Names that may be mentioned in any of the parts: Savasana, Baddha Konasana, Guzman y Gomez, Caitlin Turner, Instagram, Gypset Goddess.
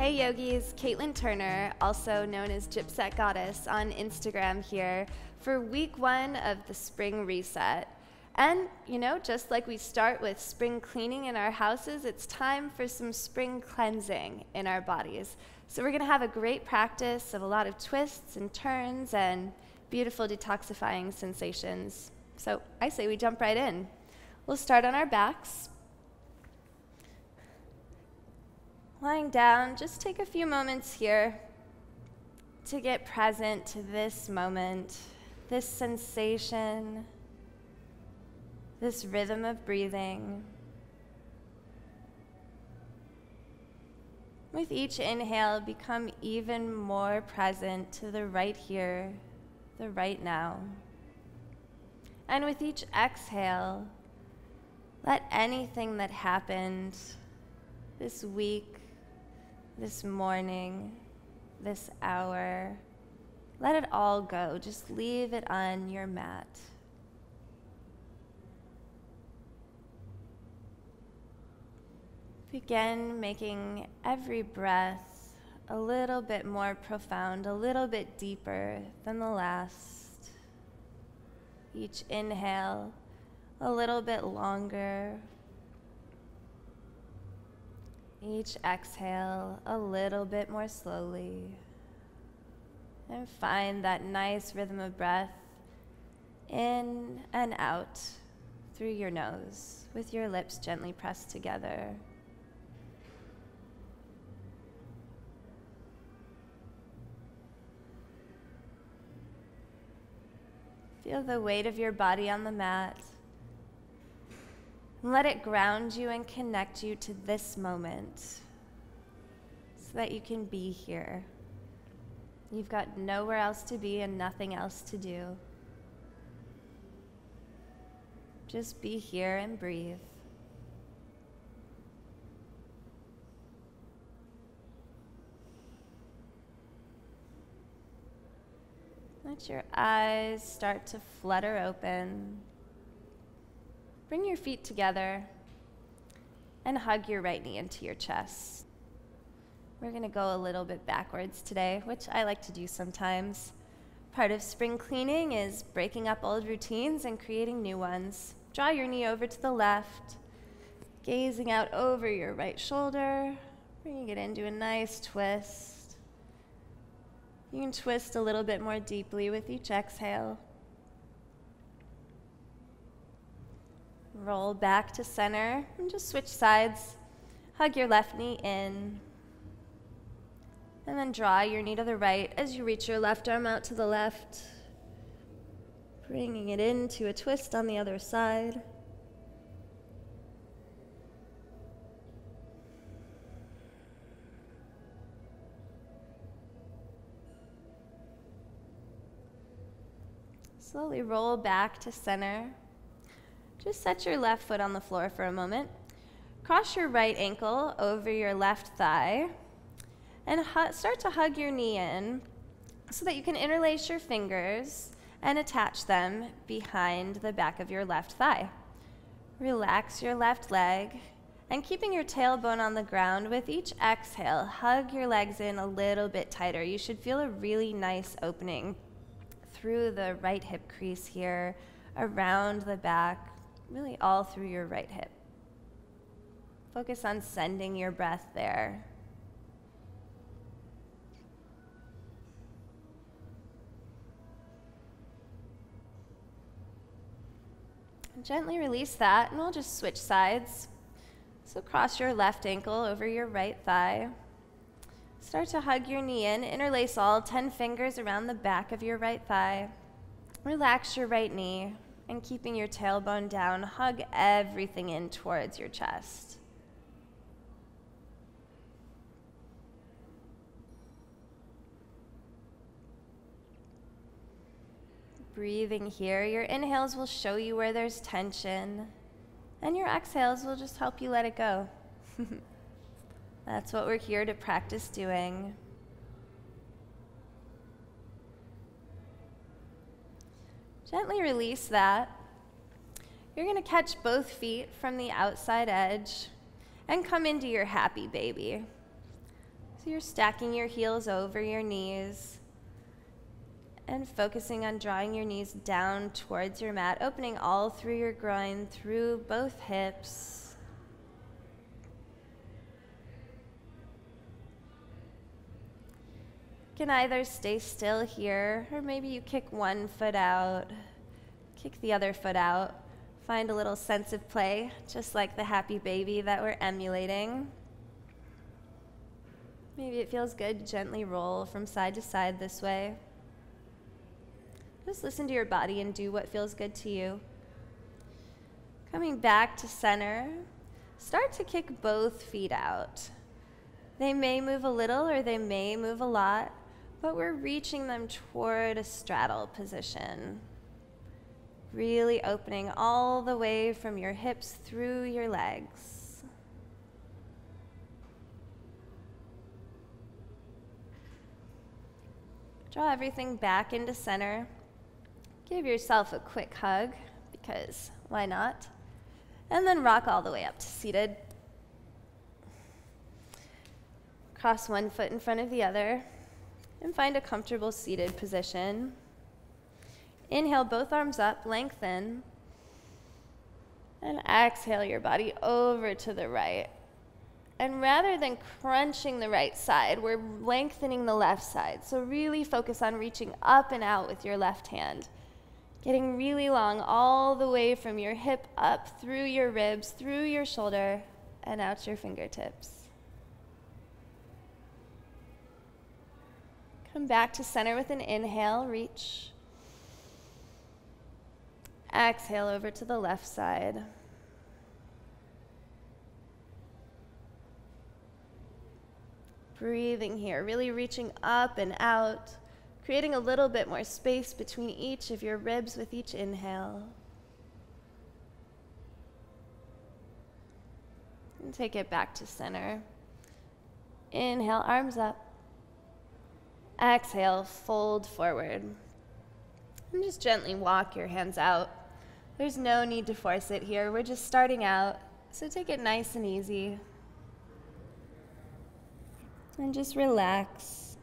Hey yogis, Caitlin Turner, also known as Gypset Goddess on Instagram here for week one of the spring reset. And, you know, just like we start with spring cleaning in our houses, it's time for some spring cleansing in our bodies. So we're going to have a great practice of a lot of twists and turns and beautiful detoxifying sensations. So I say we jump right in. We'll start on our backs. Lying down, just take a few moments here to get present to this moment, this sensation, this rhythm of breathing. With each inhale, become even more present to the right here, the right now. And with each exhale, let anything that happened this week, this morning, this hour, let it all go. Just leave it on your mat. Begin making every breath a little bit more profound, a little bit deeper than the last. Each inhale a little bit longer. Each exhale a little bit more slowly, and find that nice rhythm of breath in and out through your nose with your lips gently pressed together. Feel the weight of your body on the mat. Let it ground you and connect you to this moment so that you can be here. You've got nowhere else to be and nothing else to do. Just be here and breathe. Let your eyes start to flutter open. Bring your feet together and hug your right knee into your chest. We're going to go a little bit backwards today, which I like to do sometimes. Part of spring cleaning is breaking up old routines and creating new ones. Draw your knee over to the left, gazing out over your right shoulder, bringing it into a nice twist. You can twist a little bit more deeply with each exhale. Roll back to center and just switch sides. Hug your left knee in. And then draw your knee to the right as you reach your left arm out to the left. Bringing it into a twist on the other side. Slowly roll back to center. Just set your left foot on the floor for a moment. Cross your right ankle over your left thigh and start to hug your knee in so that you can interlace your fingers and attach them behind the back of your left thigh. Relax your left leg and keeping your tailbone on the ground with each exhale, hug your legs in a little bit tighter. You should feel a really nice opening through the right hip crease here, around the back, really all through your right hip. Focus on sending your breath there. And gently release that, and we'll just switch sides. So cross your left ankle over your right thigh. Start to hug your knee in, interlace all 10 fingers around the back of your right thigh. Relax your right knee. And keeping your tailbone down, hug everything in towards your chest. Breathing here, your inhales will show you where there's tension, and your exhales will just help you let it go. That's what we're here to practice doing. Gently release that. You're going to catch both feet from the outside edge and come into your happy baby. So you're stacking your heels over your knees and focusing on drawing your knees down towards your mat, opening all through your groin, through both hips. You can either stay still here, or maybe you kick one foot out, kick the other foot out, find a little sense of play, just like the happy baby that we're emulating. Maybe it feels good to gently roll from side to side this way. Just listen to your body and do what feels good to you. Coming back to center, start to kick both feet out. They may move a little or they may move a lot, but we're reaching them toward a straddle position. Really opening all the way from your hips through your legs. Draw everything back into center. Give yourself a quick hug, because why not? And then rock all the way up to seated. Cross one foot in front of the other and find a comfortable seated position. Inhale, both arms up, lengthen. And exhale your body over to the right. And rather than crunching the right side, we're lengthening the left side. So really focus on reaching up and out with your left hand. Getting really long all the way from your hip up through your ribs, through your shoulder, and out your fingertips. Come back to center with an inhale, reach. Exhale over to the left side. Breathing here, really reaching up and out, creating a little bit more space between each of your ribs with each inhale. And take it back to center. Inhale, arms up. Exhale, fold forward. And just gently walk your hands out. There's no need to force it here. We're just starting out, so take it nice and easy. And just relax.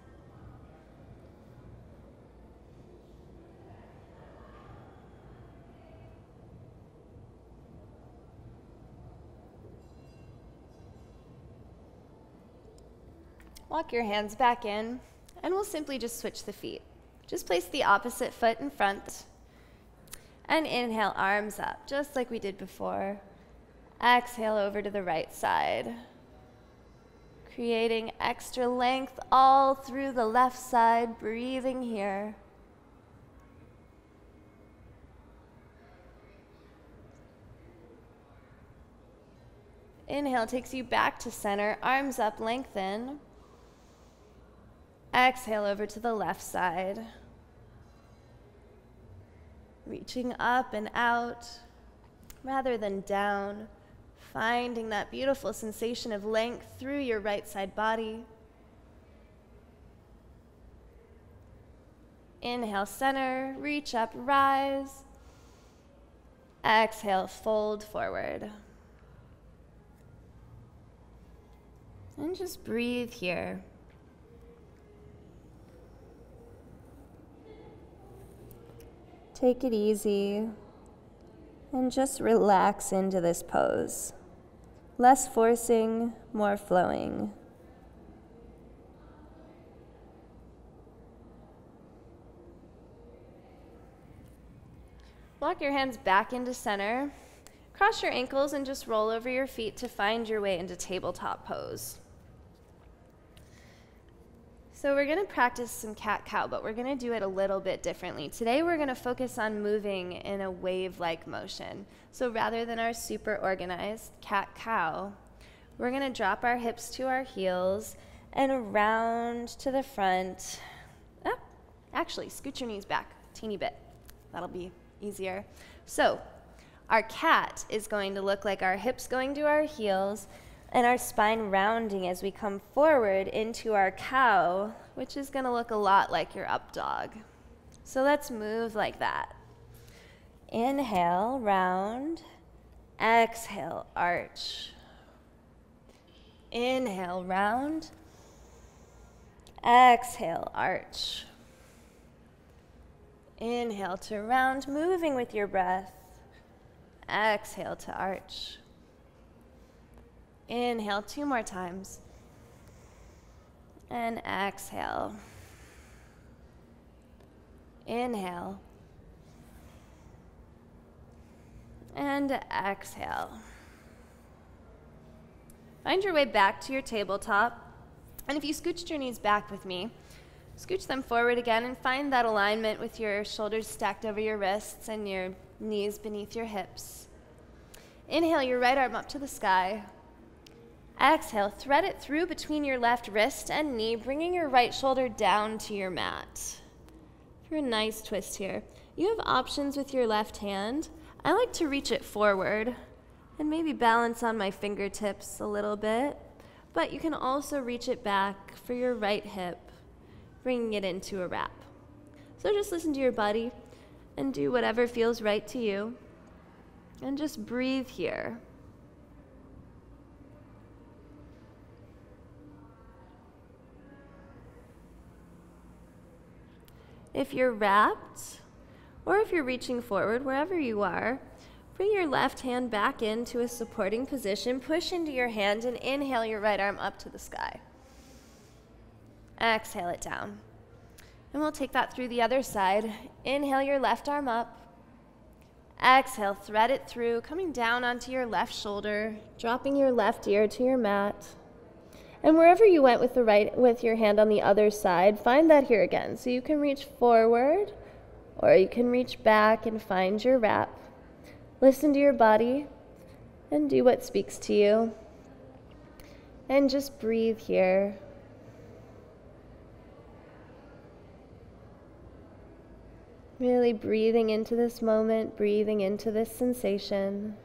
Walk your hands back in, and we'll simply just switch the feet. Just place the opposite foot in front. And inhale, arms up, just like we did before. Exhale over to the right side. Creating extra length all through the left side, breathing here. Inhale takes you back to center, arms up, lengthen. Exhale over to the left side. Reaching up and out rather than down. Finding that beautiful sensation of length through your right side body. Inhale, center, reach up, rise. Exhale, fold forward. And just breathe here. Take it easy and just relax into this pose. Less forcing, more flowing. Walk your hands back into center. Cross your ankles and just roll over your feet to find your way into tabletop pose. So we're going to practice some cat-cow, but we're going to do it a little bit differently. Today we're going to focus on moving in a wave-like motion. So rather than our super organized cat-cow, we're going to drop our hips to our heels and around to the front. Oh, actually, scoot your knees back a teeny bit. That'll be easier. So our cat is going to look like our hips going to our heels and our spine rounding as we come forward into our cow, which is going to look a lot like your up dog. So let's move like that. Inhale, round. Exhale, arch. Inhale, round. Exhale, arch. Inhale to round, moving with your breath. Exhale to arch. Inhale 2 more times. And exhale. Inhale. And exhale. Find your way back to your tabletop. And if you scooched your knees back with me, scooch them forward again and find that alignment with your shoulders stacked over your wrists and your knees beneath your hips. Inhale your right arm up to the sky. Exhale, thread it through between your left wrist and knee, bringing your right shoulder down to your mat. For a nice twist here. You have options with your left hand. I like to reach it forward and maybe balance on my fingertips a little bit, but you can also reach it back for your right hip, bringing it into a wrap. So just listen to your body and do whatever feels right to you. And just breathe here. If you're wrapped, or if you're reaching forward, wherever you are, bring your left hand back into a supporting position, push into your hand, and inhale your right arm up to the sky. Exhale it down. And we'll take that through the other side. Inhale your left arm up. Exhale, thread it through, coming down onto your left shoulder, dropping your left ear to your mat. And wherever you went with the right, with your hand on the other side, find that here again. So you can reach forward, or you can reach back and find your wrap. Listen to your body and do what speaks to you. And just breathe here. Really breathing into this moment, breathing into this sensation.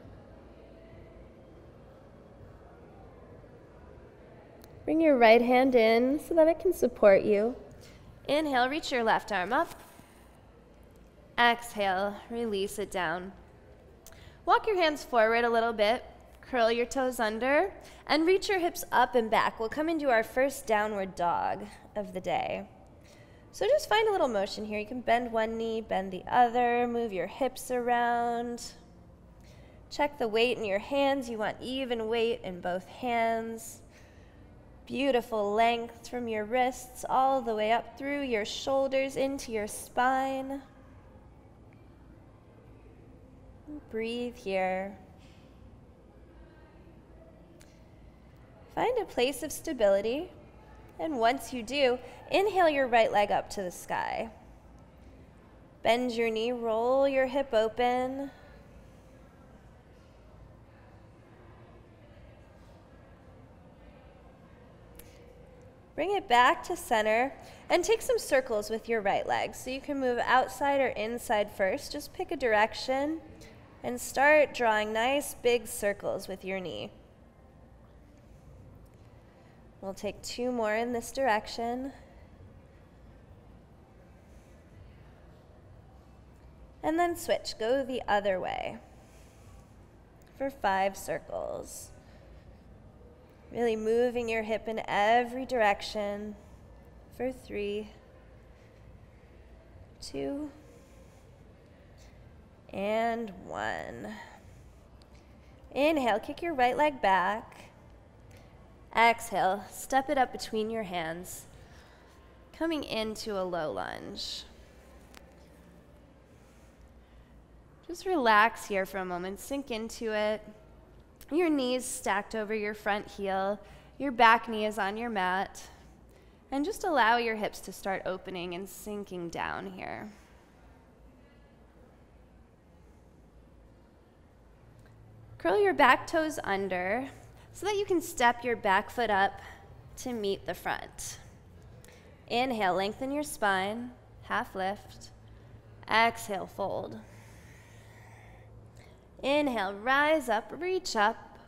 Bring your right hand in so that it can support you. Inhale, reach your left arm up. Exhale, release it down. Walk your hands forward a little bit, curl your toes under, and reach your hips up and back. We'll come into our first downward dog of the day. So just find a little motion here. You can bend one knee, bend the other, move your hips around. Check the weight in your hands. You want even weight in both hands. Beautiful length from your wrists all the way up through your shoulders into your spine. Breathe here. Find a place of stability. And once you do, inhale your right leg up to the sky. Bend your knee, roll your hip open. Bring it back to center and take some circles with your right leg. So you can move outside or inside first. Just pick a direction and start drawing nice big circles with your knee. We'll take 2 more in this direction. And then switch, go the other way for 5 circles. Really moving your hip in every direction for 3, 2, and 1. Inhale, kick your right leg back. Exhale, step it up between your hands, coming into a low lunge. Just relax here for a moment, sink into it. Your knees stacked over your front heel, your back knee is on your mat, and just allow your hips to start opening and sinking down here. Curl your back toes under, so that you can step your back foot up to meet the front. Inhale, lengthen your spine, half lift. Exhale, fold. Inhale, rise up, reach up.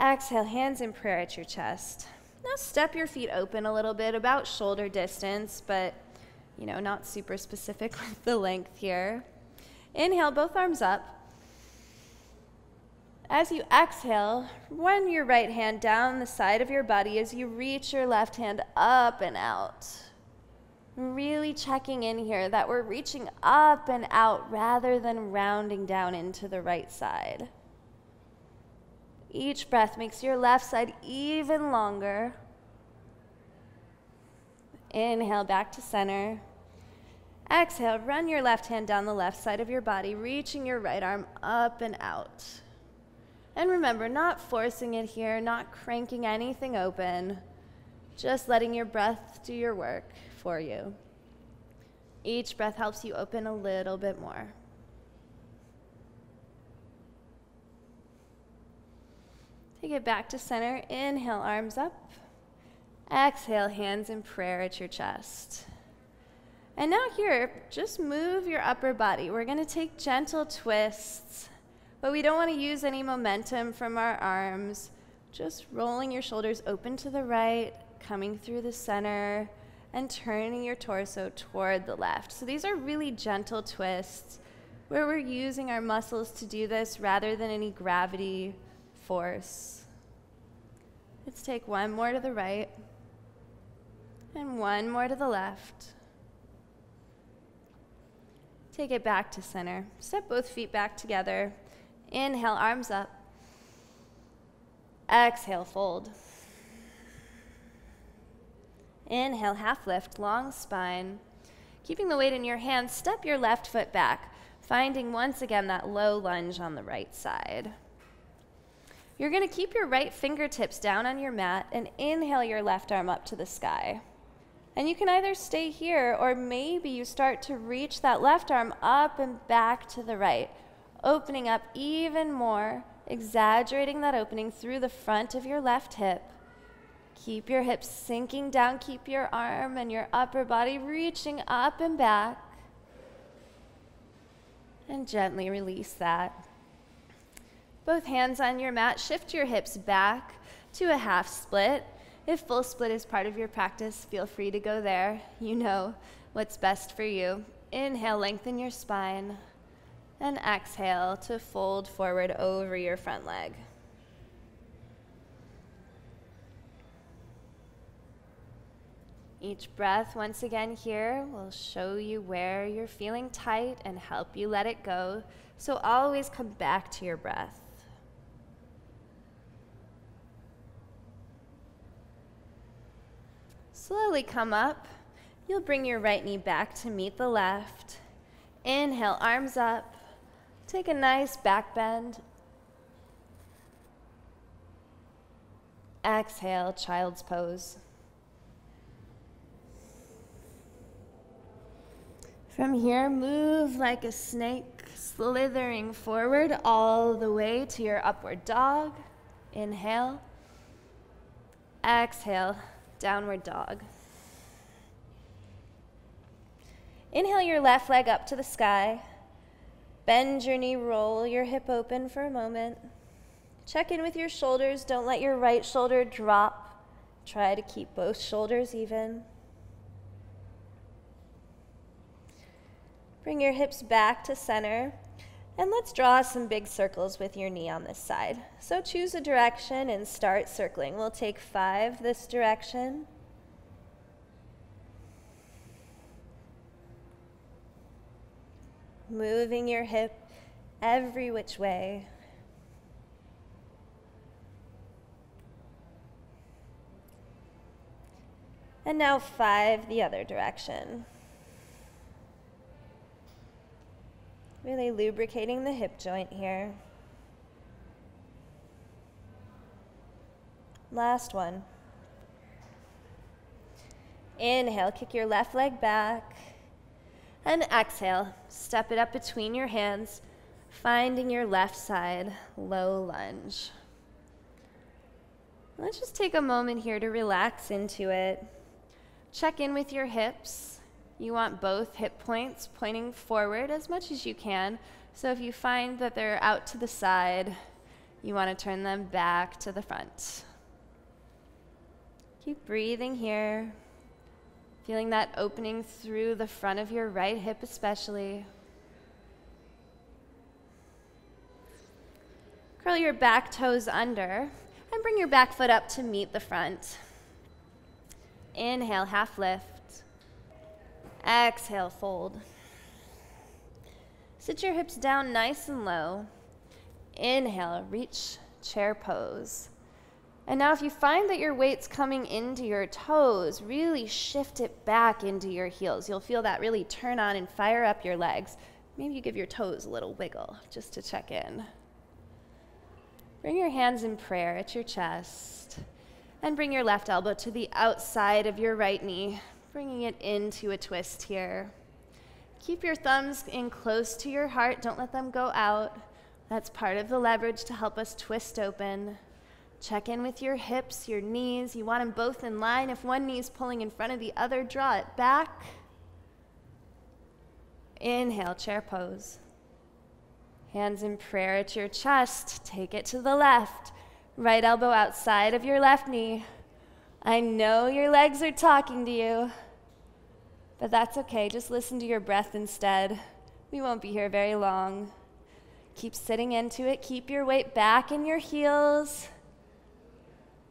Exhale, hands in prayer at your chest. Now step your feet open a little bit, about shoulder distance, but you know, not super specific with the length here. Inhale, both arms up. As you exhale, run your right hand down the side of your body as you reach your left hand up and out. Really checking in here that we're reaching up and out rather than rounding down into the right side. Each breath makes your left side even longer. Inhale back to center. Exhale, run your left hand down the left side of your body, reaching your right arm up and out. And remember, not forcing it here, not cranking anything open, just letting your breath do your work for you. Each breath helps you open a little bit more. Take it back to center. Inhale, arms up. Exhale, hands in prayer at your chest. And now here, just move your upper body. We're going to take gentle twists, but we don't want to use any momentum from our arms. Just rolling your shoulders open to the right, coming through the center, and turning your torso toward the left. So these are really gentle twists where we're using our muscles to do this rather than any gravity force. Let's take one more to the right and one more to the left. Take it back to center. Step both feet back together. Inhale, arms up. Exhale, fold. Inhale, half lift, long spine. Keeping the weight in your hands, step your left foot back, finding once again that low lunge on the right side. You're going to keep your right fingertips down on your mat and inhale your left arm up to the sky. And you can either stay here or maybe you start to reach that left arm up and back to the right, opening up even more, exaggerating that opening through the front of your left hip. Keep your hips sinking down, keep your arm and your upper body reaching up and back. And gently release that. Both hands on your mat, shift your hips back to a half split. If full split is part of your practice, feel free to go there. You know what's best for you. Inhale, lengthen your spine, and exhale to fold forward over your front leg. Each breath, once again here, will show you where you're feeling tight and help you let it go. So always come back to your breath. Slowly come up. You'll bring your right knee back to meet the left. Inhale, arms up. Take a nice back bend. Exhale, child's pose. From here, move like a snake, slithering forward all the way to your upward dog. Inhale. Exhale. Downward dog. Inhale your left leg up to the sky. Bend your knee, roll your hip open for a moment. Check in with your shoulders. Don't let your right shoulder drop. Try to keep both shoulders even. Bring your hips back to center. And let's draw some big circles with your knee on this side. So choose a direction and start circling. We'll take 5 this direction. 5 your hip every which way. And now 5 the other direction. Really lubricating the hip joint here. Last one. Inhale, kick your left leg back. And exhale, step it up between your hands, finding your left side, low lunge. Let's just take a moment here to relax into it. Check in with your hips. You want both hip points pointing forward as much as you can. So if you find that they're out to the side, you want to turn them back to the front. Keep breathing here, feeling that opening through the front of your right hip especially. Curl your back toes under and bring your back foot up to meet the front. Inhale, half lift. Exhale, fold. Sit your hips down nice and low. Inhale, reach chair pose. And now if you find that your weight's coming into your toes, really shift it back into your heels. You'll feel that really turn on and fire up your legs. Maybe you give your toes a little wiggle just to check in. Bring your hands in prayer at your chest and bring your left elbow to the outside of your right knee, bringing it into a twist here. Keep your thumbs in close to your heart. Don't let them go out. That's part of the leverage to help us twist open. Check in with your hips, your knees. You want them both in line. If one knee is pulling in front of the other, draw it back. Inhale, chair pose. Hands in prayer at your chest. Take it to the left. Right elbow outside of your left knee. I know your legs are talking to you, but that's okay. Just listen to your breath instead. We won't be here very long. Keep sitting into it. Keep your weight back in your heels.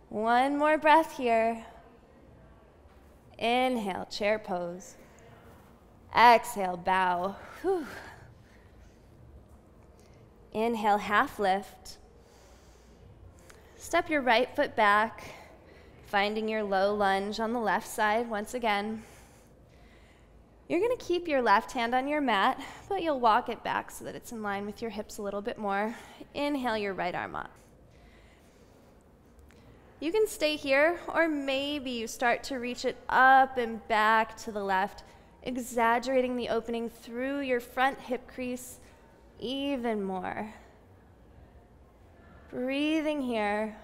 One more breath here. Inhale, chair pose. Exhale, bow. Whew. Inhale, half lift. Step your right foot back, finding your low lunge on the left side once again. You're going to keep your left hand on your mat, but you'll walk it back so that it's in line with your hips a little bit more. Inhale, your right arm up. You can stay here, or maybe you start to reach it up and back to the left, exaggerating the opening through your front hip crease even more. Breathing here,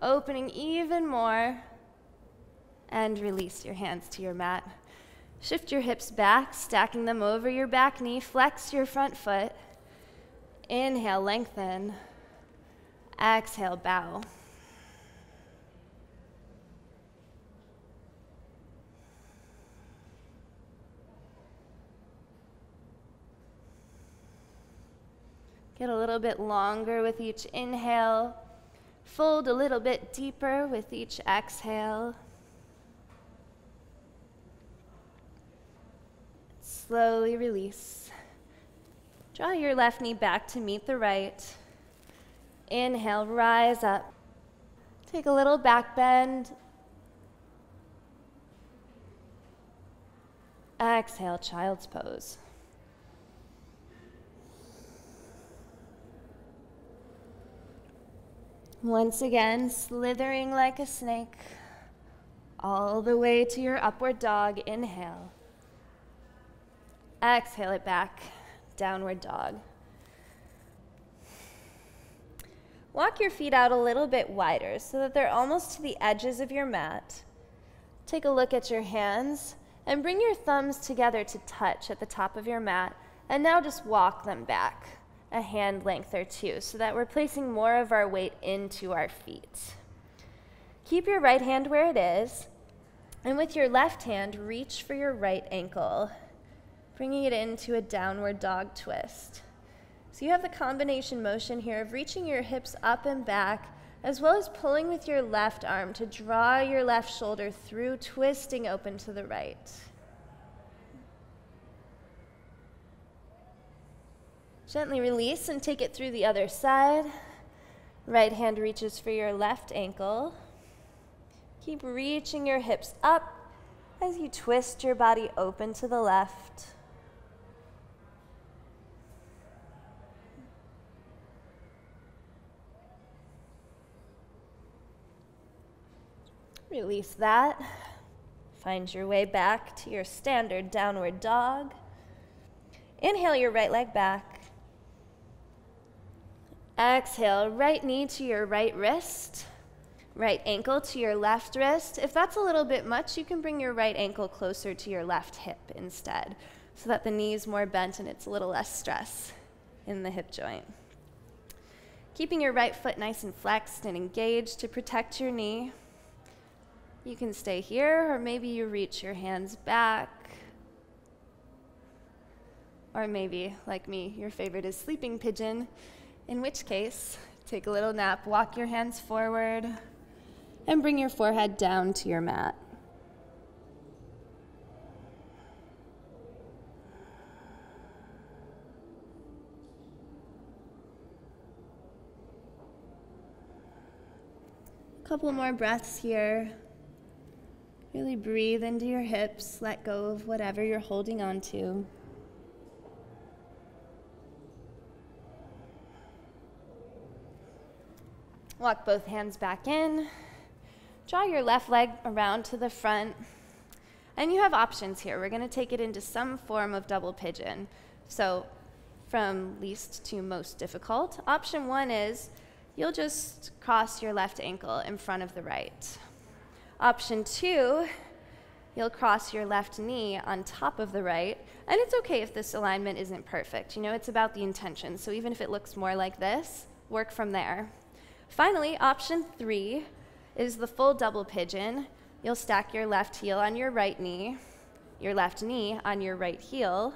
opening even more, and release your hands to your mat. Shift your hips back, stacking them over your back knee, flex your front foot. Inhale, lengthen. Exhale, bow. Get a little bit longer with each inhale. Fold a little bit deeper with each exhale. Slowly release. Draw your left knee back to meet the right. Inhale, rise up. Take a little back bend. Exhale, child's pose. Once again, slithering like a snake, all the way to your upward dog. Inhale. Exhale it back, downward dog. Walk your feet out a little bit wider so that they're almost to the edges of your mat. Take a look at your hands and bring your thumbs together to touch at the top of your mat, and now just walk them back a hand length or two, so that we're placing more of our weight into our feet. Keep your right hand where it is, and with your left hand, reach for your right ankle, bringing it into a downward dog twist. So you have the combination motion here of reaching your hips up and back, as well as pulling with your left arm to draw your left shoulder through, twisting open to the right. Gently release and take it through the other side. Right hand reaches for your left ankle. Keep reaching your hips up as you twist your body open to the left. Release that. Find your way back to your standard downward dog. Inhale your right leg back. Exhale, right knee to your right wrist, right ankle to your left wrist. If that's a little bit much, you can bring your right ankle closer to your left hip instead, so that the knee is more bent and it's a little less stress in the hip joint. Keeping your right foot nice and flexed and engaged to protect your knee. You can stay here, or maybe you reach your hands back. Or maybe, like me, your favorite is sleeping pigeon. in which case, take a little nap, walk your hands forward, and bring your forehead down to your mat. Couple more breaths here. Really breathe into your hips, let go of whatever you're holding on to. Walk both hands back in. Draw your left leg around to the front. And you have options here. We're going to take it into some form of double pigeon. So from least to most difficult. Option one is you'll just cross your left ankle in front of the right. Option two, you'll cross your left knee on top of the right. And it's okay if this alignment isn't perfect. You know, it's about the intention. So even if it looks more like this, work from there. Finally, option three is the full double pigeon. You'll stack your left heel on your right knee, your left knee on your right heel.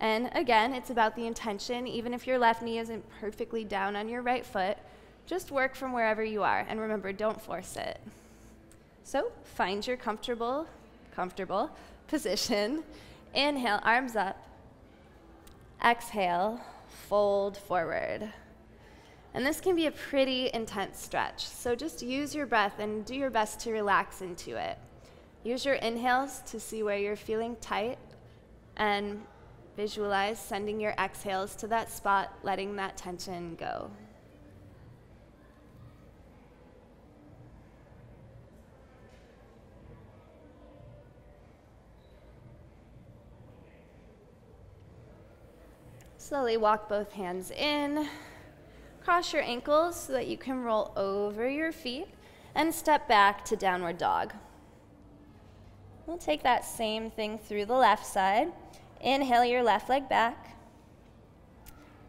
And again, it's about the intention. Even if your left knee isn't perfectly down on your right foot, just work from wherever you are. And remember, don't force it. So find your comfortable position. Inhale, arms up. Exhale, fold forward. And this can be a pretty intense stretch, so just use your breath and do your best to relax into it. Use your inhales to see where you're feeling tight, and visualize sending your exhales to that spot, letting that tension go. Slowly walk both hands in. Cross your ankles so that you can roll over your feet and step back to downward dog. We'll take that same thing through the left side. Inhale your left leg back.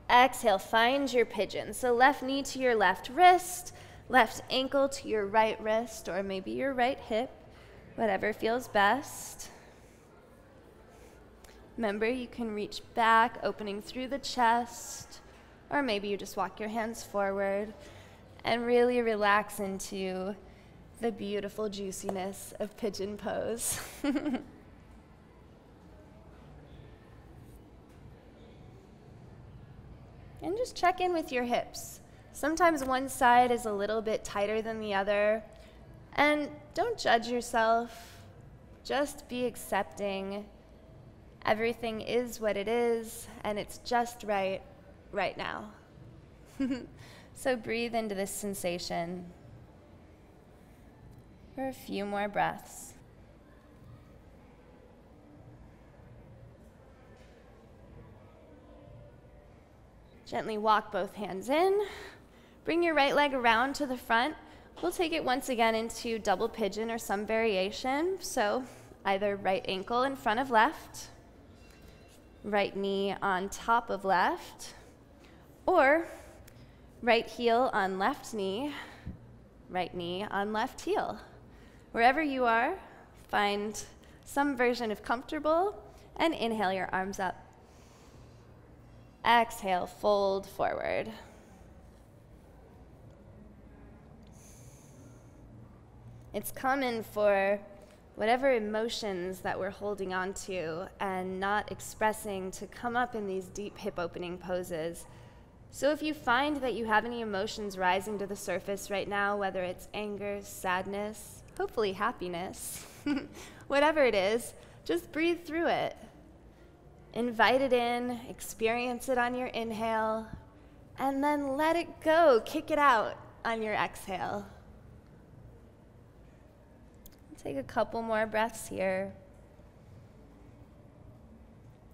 Exhale, find your pigeon. So left knee to your left wrist, left ankle to your right wrist, or maybe your right hip, whatever feels best. Remember, you can reach back, opening through the chest. Or maybe you just walk your hands forward and really relax into the beautiful juiciness of pigeon pose. And just check in with your hips. Sometimes one side is a little bit tighter than the other. And don't judge yourself. Just be accepting. Everything is what it is, and it's just right now. So breathe into this sensation for a few more breaths. Gently walk both hands in. Bring your right leg around to the front. We'll take it once again into double pigeon or some variation. So either right ankle in front of left, right knee on top of left, or right heel on left knee, right knee on left heel. Wherever you are, find some version of comfortable and inhale your arms up. Exhale, fold forward. It's common for whatever emotions that we're holding on to and not expressing to come up in these deep hip opening poses. So if you find that you have any emotions rising to the surface right now, whether it's anger, sadness, hopefully happiness, whatever it is, just breathe through it. Invite it in, experience it on your inhale, and then let it go, kick it out on your exhale. Take a couple more breaths here.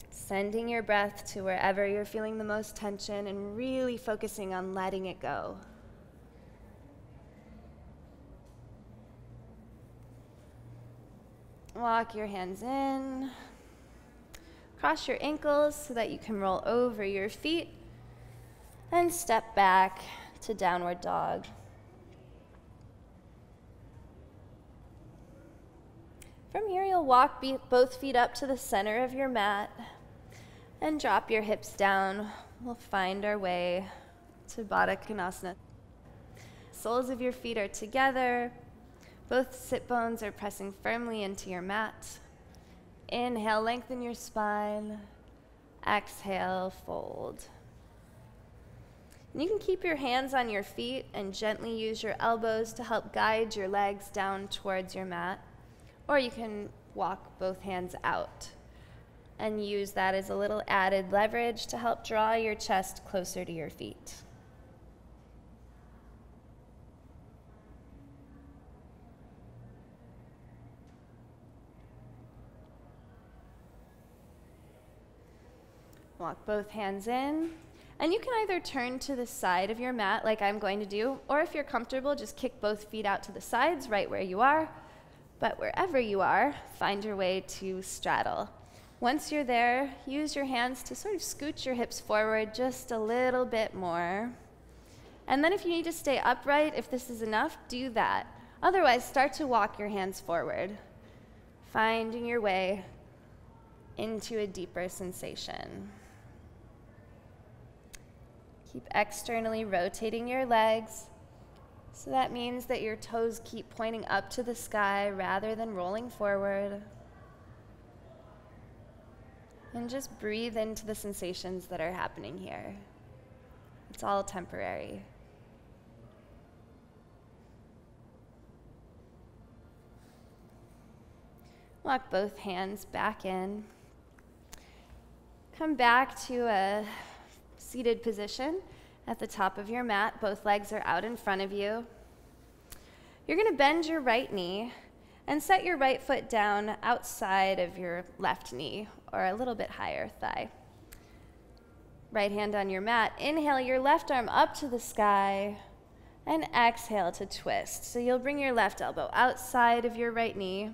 Sending your breath to wherever you're feeling the most tension and really focusing on letting it go. Walk your hands in. Cross your ankles so that you can roll over your feet and step back to downward dog. From here, you'll walk both feet up to the center of your mat and drop your hips down. We'll find our way to Baddha Konasana. Soles of your feet are together. Both sit bones are pressing firmly into your mat. Inhale, lengthen your spine. Exhale, fold. And you can keep your hands on your feet and gently use your elbows to help guide your legs down towards your mat. Or you can walk both hands out and use that as a little added leverage to help draw your chest closer to your feet. Walk both hands in, and you can either turn to the side of your mat like I'm going to do, or if you're comfortable, just kick both feet out to the sides right where you are. But wherever you are, find your way to straddle. Once you're there, use your hands to sort of scoot your hips forward just a little bit more. And then if you need to stay upright, if this is enough, do that. Otherwise, start to walk your hands forward, finding your way into a deeper sensation. Keep externally rotating your legs. So that means that your toes keep pointing up to the sky rather than rolling forward. And just breathe into the sensations that are happening here. It's all temporary. Walk both hands back in. Come back to a seated position at the top of your mat. Both legs are out in front of you. You're going to bend your right knee and set your right foot down outside of your left knee, or a little bit higher thigh. Right hand on your mat. Inhale your left arm up to the sky and exhale to twist. So you'll bring your left elbow outside of your right knee,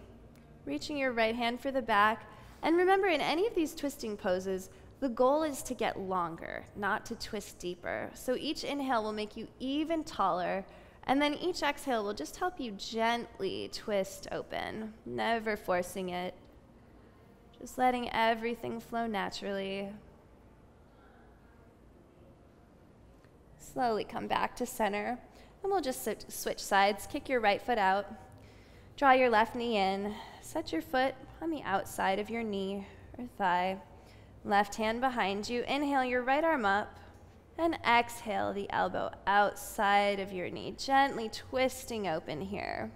reaching your right hand for the back. And remember, in any of these twisting poses, the goal is to get longer, not to twist deeper. So each inhale will make you even taller, and then each exhale will just help you gently twist open, never forcing it, just letting everything flow naturally. Slowly come back to center, and we'll just switch sides. Kick your right foot out, draw your left knee in, set your foot on the outside of your knee or thigh. Left hand behind you. Inhale your right arm up and exhale the elbow outside of your knee, gently twisting open here.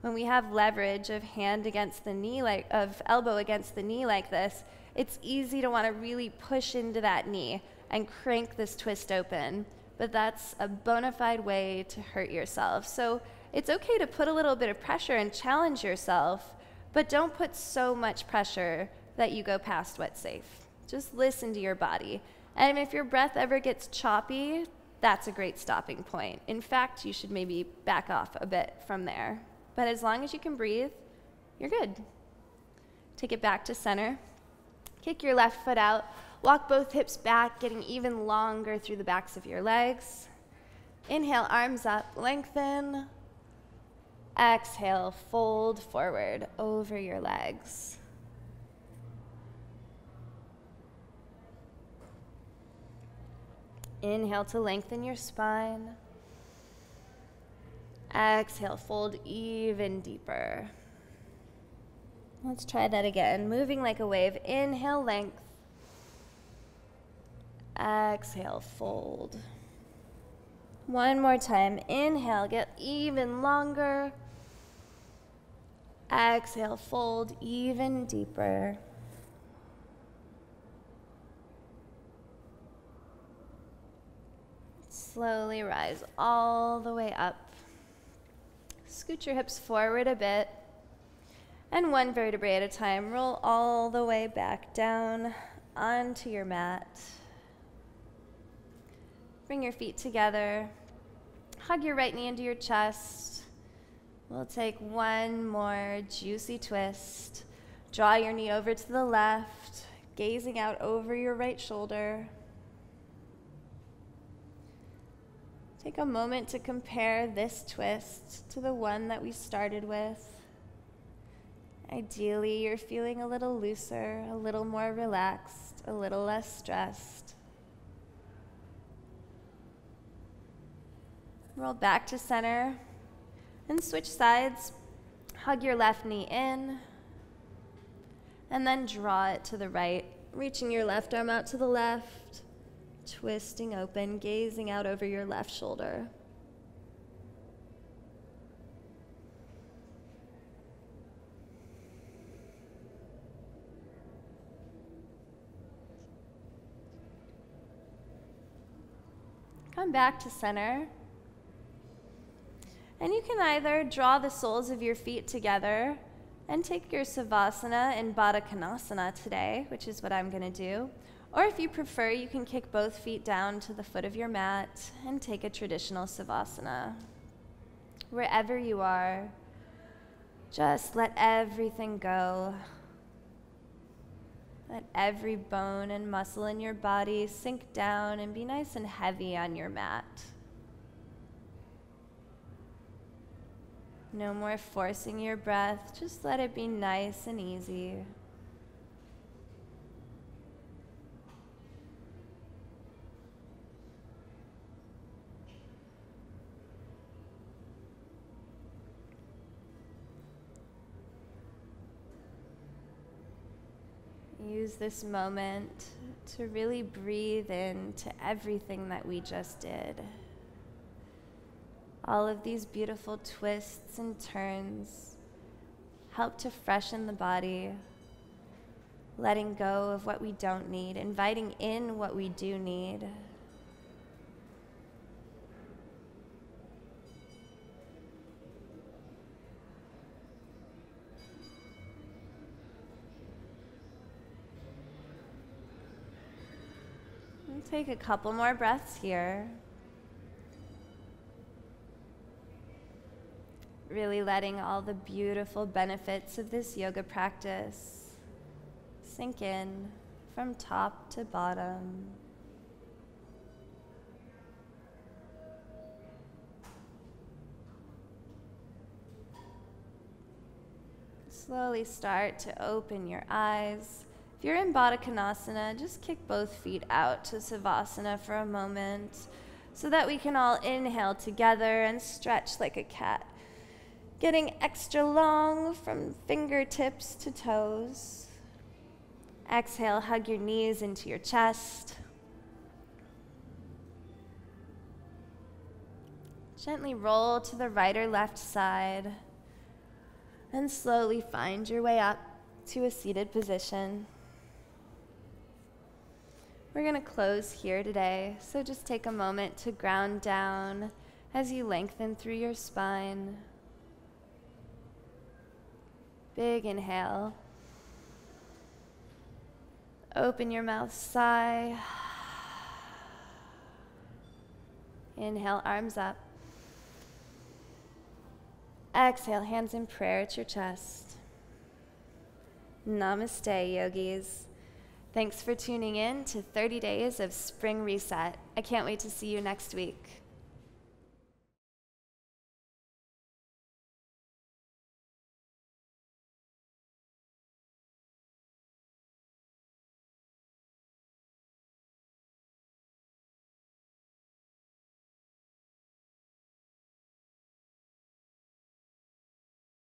When we have leverage of hand against the knee, of elbow against the knee like this, it's easy to want to really push into that knee and crank this twist open, but that's a bona fide way to hurt yourself. So it's okay to put a little bit of pressure and challenge yourself, but don't put so much pressure that you go past what's safe. Just listen to your body. And if your breath ever gets choppy, that's a great stopping point. In fact, you should maybe back off a bit from there. But as long as you can breathe, you're good. Take it back to center. Kick your left foot out. Walk both hips back, getting even longer through the backs of your legs. Inhale, arms up, lengthen. Exhale, fold forward over your legs. Inhale to lengthen your spine. Exhale, fold even deeper. Let's try that again. Moving like a wave. Inhale, length. Exhale, fold. One more time. Inhale, get even longer. Exhale, fold even deeper. Slowly rise all the way up. Scoot your hips forward a bit. And one vertebrae at a time, roll all the way back down onto your mat. Bring your feet together. Hug your right knee into your chest. We'll take one more juicy twist. Draw your knee over to the left, gazing out over your right shoulder. Take a moment to compare this twist to the one that we started with. Ideally, you're feeling a little looser, a little more relaxed, a little less stressed. Roll back to center and switch sides. Hug your left knee in and then draw it to the right, reaching your left arm out to the left, twisting open, gazing out over your left shoulder. Come back to center. And you can either draw the soles of your feet together and take your Savasana and Baddha Konasana today, which is what I'm going to do. Or if you prefer, you can kick both feet down to the foot of your mat and take a traditional Savasana. Wherever you are, just let everything go. Let every bone and muscle in your body sink down and be nice and heavy on your mat. No more forcing your breath, just let it be nice and easy. Use this moment to really breathe into everything that we just did. All of these beautiful twists and turns help to freshen the body, letting go of what we don't need, inviting in what we do need. Take a couple more breaths here. Really letting all the beautiful benefits of this yoga practice sink in from top to bottom. Slowly start to open your eyes. If you're in Baddha Konasana, just kick both feet out to Savasana for a moment so that we can all inhale together and stretch like a cat, getting extra long from fingertips to toes. Exhale, hug your knees into your chest. Gently roll to the right or left side and slowly find your way up to a seated position. We're going to close here today, so just take a moment to ground down as you lengthen through your spine. Big inhale. Open your mouth, sigh. Inhale, arms up. Exhale, hands in prayer at your chest. Namaste, yogis. Thanks for tuning in to 30 Days of Spring Reset. I can't wait to see you next week.